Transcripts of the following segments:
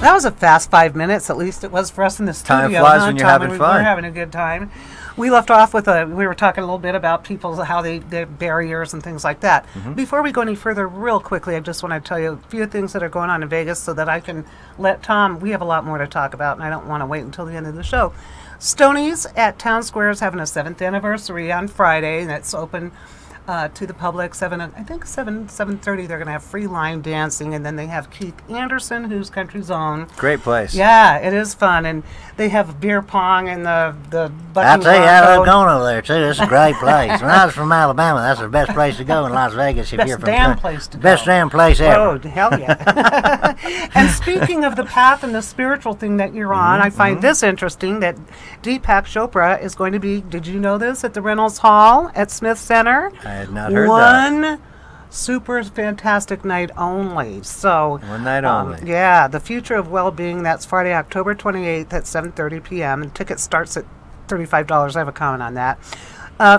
That was a fast 5 minutes, at least it was for us in the studio. Time flies when you're having fun. We're having a good time. We left off with a, we were talking a little bit about people, how they, their barriers and things like that. Mm-hmm. Before we go any further, real quickly, I just want to tell you a few things that are going on in Vegas so that I can let Tom, we have a lot more to talk about, and I don't want to wait until the end of the show. Stoney's at Town Square is having a 7th anniversary on Friday, and it's open to the public. 7:30 they're going to have free line dancing, and then they have Keith Anderson, who's Country's own. Great place. Yeah, it is fun, and they have beer pong and the. I tell you, I love going over there too. It's a great place. When I was from Alabama, that's the best place to go in Las Vegas. If you're from best damn place ever. Oh hell yeah! And speaking of the path and the spiritual thing that you're on, I find this interesting that Deepak Chopra is going to be. Did you know this? At the Reynolds Hall at Smith Center. I had not heard that. Super fantastic night only. So one night only. Yeah, the future of well-being. That's Friday, October 28th at 7:30 p.m. and ticket starts at $35. I have a comment on that.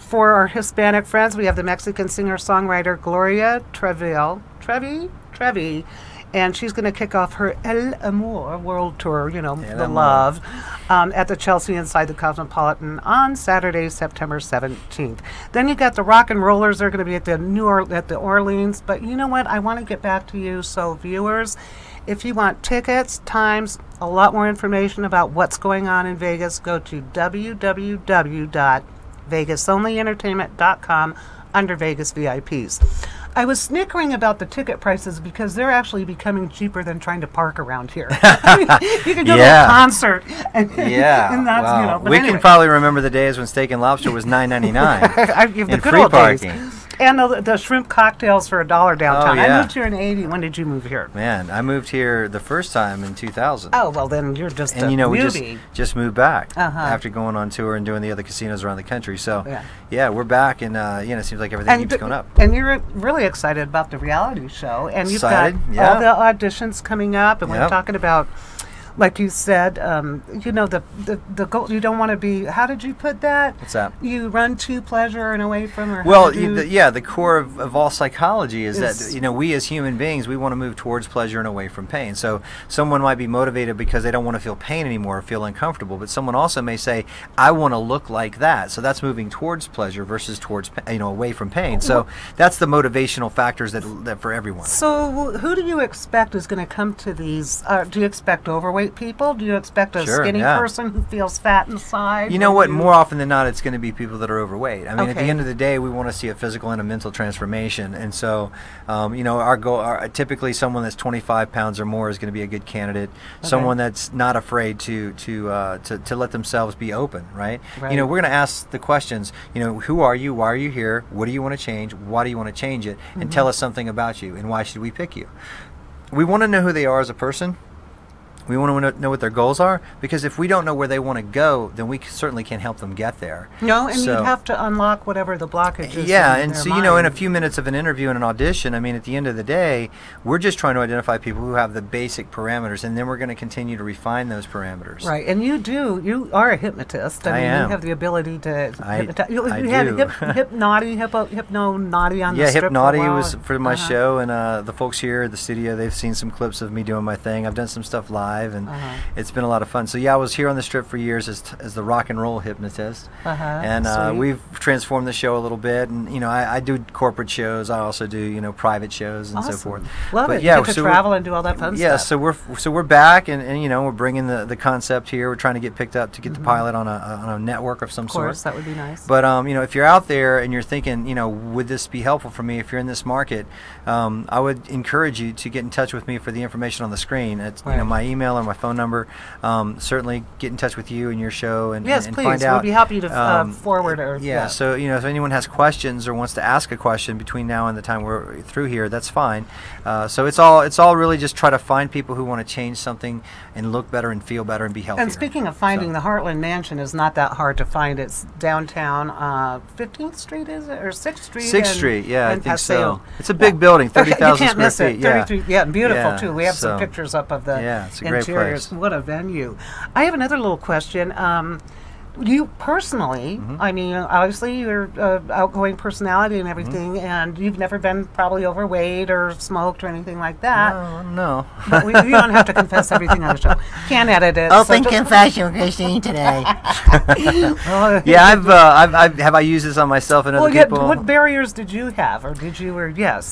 For our Hispanic friends, we have the Mexican singer-songwriter Gloria Treville. Trevi. And she's going to kick off her El Amor World Tour, you know, El Love, at the Chelsea inside the Cosmopolitan on Saturday, September 17th. Then you got the Rock and Rollers. They're going to be at the Orleans. But you know what? I want to get back to you. So viewers, if you want tickets, times, a lot more information about what's going on in Vegas, go to www.vegasonlyentertainment.com under Vegas VIPs. I was snickering about the ticket prices because they're actually becoming cheaper than trying to park around here. You can go to a concert. And and that's, wow. Anyway, can probably remember the days when steak and lobster was $9.99. I give the good old parking. Days. And the shrimp cocktails for $1 downtown. Oh, yeah. I moved here in '80. When did you move here? Man, I moved here the first time in 2000. Oh, well, then you're just a newbie. And, you know, we just moved back after going on tour and doing the other casinos around the country. So, yeah, we're back, and, you know, it seems like everything keeps going up. And you're really excited about the reality show. And you've got all the auditions coming up, and we're talking about... Like you said, you know, the goal, you don't want to be, how did you put that? What's that? You run to pleasure and away from her. Well, the core of all psychology is that, you know, we as human beings, we want to move towards pleasure and away from pain. So someone might be motivated because they don't want to feel pain anymore or feel uncomfortable, but someone also may say, I want to look like that. So that's moving towards pleasure versus towards, you know, away from pain. So that's the motivational factors that for everyone. So who do you expect is going to come to these? Do you expect overweight people? Do you expect a skinny person who feels fat inside? You know what? More often than not, it's going to be people that are overweight. I mean, at the end of the day, we want to see a physical and a mental transformation. And so, you know, our goal, typically someone that's 25 pounds or more is going to be a good candidate. Okay. Someone that's not afraid to let themselves be open, right? You know, we're going to ask the questions, you know, who are you? Why are you here? What do you want to change? Why do you want to change it? And tell us something about you, and why should we pick you? We want to know who they are as a person. We want to know what their goals are, because if we don't know where they want to go, then we certainly can't help them get there. No, and so, you'd have to unlock whatever the blockage is. Yeah, and so, you know, in a few minutes of an interview and an audition, I mean, at the end of the day, we're just trying to identify people who have the basic parameters, and then we're going to continue to refine those parameters. Right, and you do. You are a hypnotist. I mean, you have the ability to hypnotize. You had Hypnaughty on the strip. Yeah, Hypnaughty was for my show, and the folks here at the studio, they've seen some clips of me doing my thing. I've done some stuff live. And it's been a lot of fun. So yeah, I was here on the strip for years as the rock and roll hypnotist, and we've transformed the show a little bit. And you know, I do corporate shows. I also do, you know, private shows and so forth. Love it. Yeah, so travel and do all that fun stuff. Yeah, so we're back, and you know, we're bringing the concept here. We're trying to get picked up to get the pilot on a network of some sort. Of course, that would be nice. But you know, if you're out there and you're thinking, you know, would this be helpful for me? If you're in this market, I would encourage you to get in touch with me for the information on the screen. It's you know, my email or my phone number. Certainly get in touch with you and your show, and, and please, find out. We'll be happy to forward or so, you know, if anyone has questions or wants to ask a question between now and the time we're through here, that's fine. So it's all really just try to find people who want to change something and look better and feel better and be healthier. And speaking of finding, the Heartland Mansion is not that hard to find. It's downtown 15th Street, is it? Or 6th Street? 6th Street, yeah, I think so. It's a big building, 30,000 square feet. Yeah. 33, yeah, beautiful, too. We have some pictures up of the interiors. Great place. What a venue. I have another little question. you personally, I mean, obviously you're an outgoing personality and everything, and you've never been probably overweight or smoked or anything like that. No. But you don't have to confess everything on the show. Can't edit it. Open confession, Christine, today. Yeah, have I used this on myself and other people? What barriers did you have, or did you,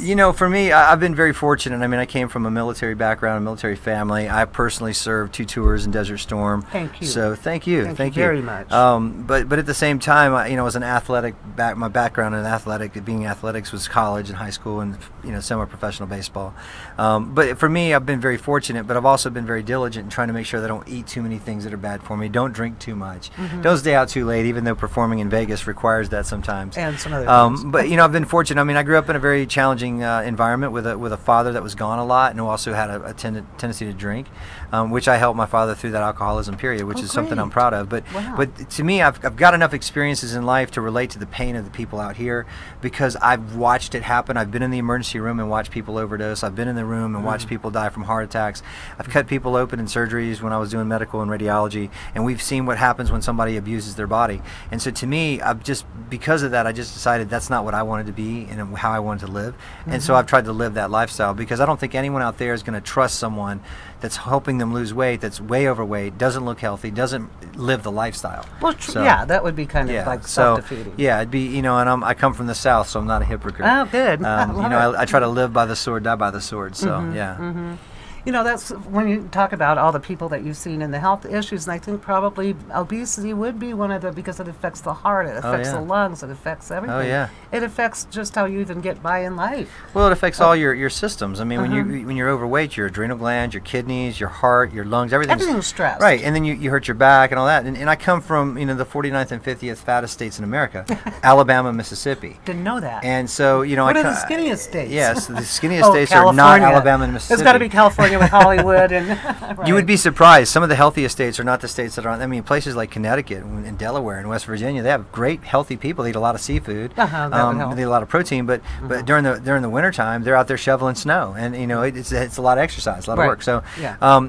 You know, for me, I've been very fortunate. I mean, I came from a military background, a military family. I personally served 2 tours in Desert Storm. Thank you. So thank you. Thank you very much. But at the same time, you know, as an athletic, my background in athletic, being athletics was college and high school and, you know, semi-professional baseball. But for me, I've been very fortunate, but I've also been very diligent in trying to make sure that I don't eat too many things that are bad for me. Don't drink too much. Don't stay out too late, even though performing in Vegas requires that sometimes. And some other things. But, you know, I've been fortunate. I mean, I grew up in a very challenging environment with a father that was gone a lot and who also had a tendency to drink, which I helped my father through that alcoholism period, which is something I'm proud of. But to me, I've got enough experiences in life to relate to the pain of the people out here because I've watched it happen. I've been in the emergency room and watched people overdose. I've been in the room and watched people die from heart attacks. I've cut people open in surgeries when I was doing medical and radiology, and we've seen what happens when somebody abuses their body. And so to me, I've just, because of that, I just decided that's not what I wanted to be and how I wanted to live. And so I've tried to live that lifestyle because I don't think anyone out there is going to trust someone that's helping them lose weight, that's way overweight, doesn't look healthy, doesn't live the lifestyle. Well, so, yeah, that would be kind of like self-defeating. Yeah, it'd be, you know, and I come from the South, so I'm not a hypocrite. Oh, good. You know, I try to live by the sword, die by the sword, so, yeah. You know, that's when you talk about all the people that you've seen and the health issues, and I think probably obesity would be one of the, because it affects the heart, it affects the lungs, it affects everything. It affects just how you even get by in life. Well, it affects all your systems. I mean, when you're overweight, your adrenal glands, your kidneys, your heart, your lungs, everything's stressed. Right, and then you hurt your back and all that. And I come from, you know, the 49th and 50th fattest states in America, Alabama, Mississippi. Didn't know that. And so, you know, what are the skinniest states? Yes, the skinniest states California. Are not Alabama and Mississippi. It's got to be California. With Hollywood and you would be surprised. Some of the healthiest states are not the states that are. I mean, places like Connecticut and Delaware and West Virginia, they have great healthy people. They eat a lot of seafood. They eat a lot of protein. But during the wintertime, they're out there shoveling snow, and you know it's a lot of exercise, a lot of work. So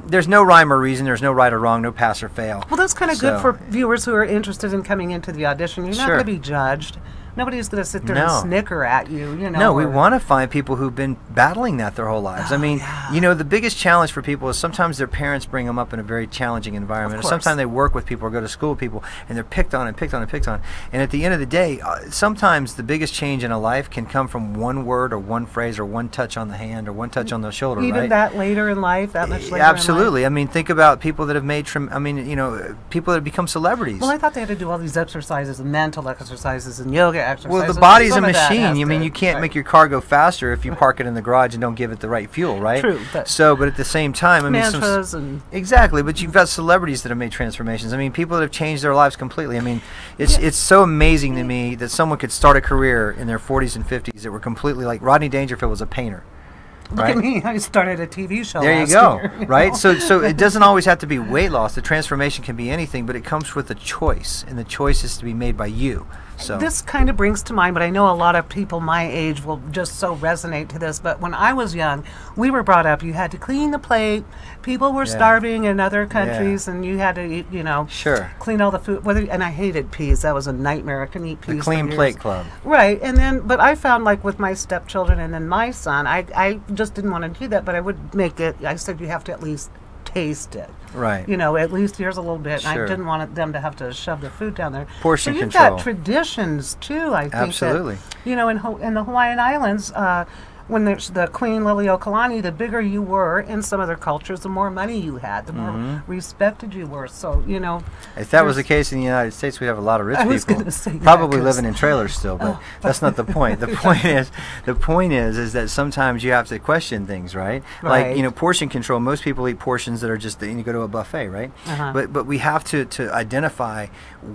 there's no rhyme or reason. There's no right or wrong, no pass or fail. Well, that's kind of good for viewers who are interested in coming into the audition. You're not going to be judged. Nobody's going to sit there and snicker at you, you know. No, we want to find people who've been battling that their whole lives. I mean, you know, the biggest challenge for people is sometimes their parents bring them up in a very challenging environment. Sometimes they work with people or go to school with people, and they're picked on and picked on and picked on. And at the end of the day, sometimes the biggest change in a life can come from one word or one phrase or one touch on the hand or one touch on the shoulder, even that later in life, that much later absolutely. I mean, think about people that have made, I mean, you know, people that have become celebrities. Well, I thought they had to do all these exercises and mental exercises and yoga. Well, the body's a machine. I mean, you can't make your car go faster if you park it in the garage and don't give it the right fuel, right? True. But at the same time, I mean, exactly. But you've got celebrities that have made transformations. I mean, people that have changed their lives completely. I mean, it's so amazing to me that someone could start a career in their 40s and 50s that were completely like Rodney Dangerfield was a painter. Look at me! I started a TV show. There you go. Year, you know? So it doesn't always have to be weight loss. The transformation can be anything, but it comes with a choice, and the choice is to be made by you. So this kind of brings to mind, but I know a lot of people my age will just so resonate to this. But when I was young, we were brought up. You had to clean the plate. People were starving in other countries, and you had to eat. You know, clean all the food. And I hated peas. That was a nightmare. I couldn't eat peas. The Clean Plate Club. Right, and then but I found like with my stepchildren and then my son, I just didn't want to do that, but I would make it. I said you have to at least taste it, right? You know, at least here's a little bit. And I didn't want them to have to shove the food down there. Portion control. So you've got traditions too. I think absolutely. That, you know, in the Hawaiian Islands, when there's the Queen Liliuokalani, the bigger you were in some other cultures, the more money you had, the more respected you were. So you know, if that was the case in the United States, we'd have a lot of rich people probably living in trailers still, but that's not the point. The point is that sometimes you have to question things, right? Like you know, portion control. Most people eat portions that are just and you go to a buffet, right? But we have to identify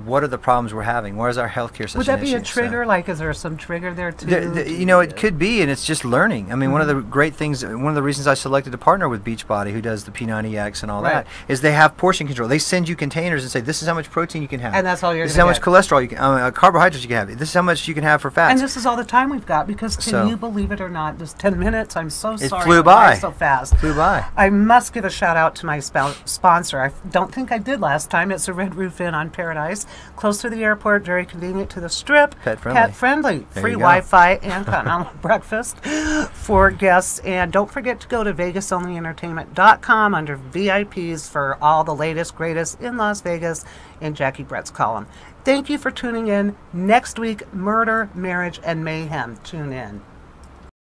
what are the problems we're having. Where's our healthcare system? Would that be a trigger? Like, is there some trigger there too? You know, it could be, and it's just learning. learning. I mean, one of the great things, one of the reasons I selected to partner with Beachbody, who does the P90X and all that, is they have portion control. They send you containers and say, this is how much protein you can have. And that's all you're going to have. This is how much cholesterol you can carbohydrates you can have. This is how much you can have for fats. And this is all the time we've got, because can you believe it or not, just 10 minutes, I'm so sorry. It flew by. So fast. Flew by. I must give a shout out to my sponsor. I don't think I did last time. It's the Red Roof Inn on Paradise, close to the airport, very convenient to the Strip. Pet friendly. Pet friendly. Free Wi-Fi and continental breakfast for guests. And don't forget to go to vegasonlyentertainment.com under VIPs for all the latest, greatest in Las Vegas in Jackie Brett's column. Thank you for tuning in. Next week, Murder, Marriage, and Mayhem. Tune in.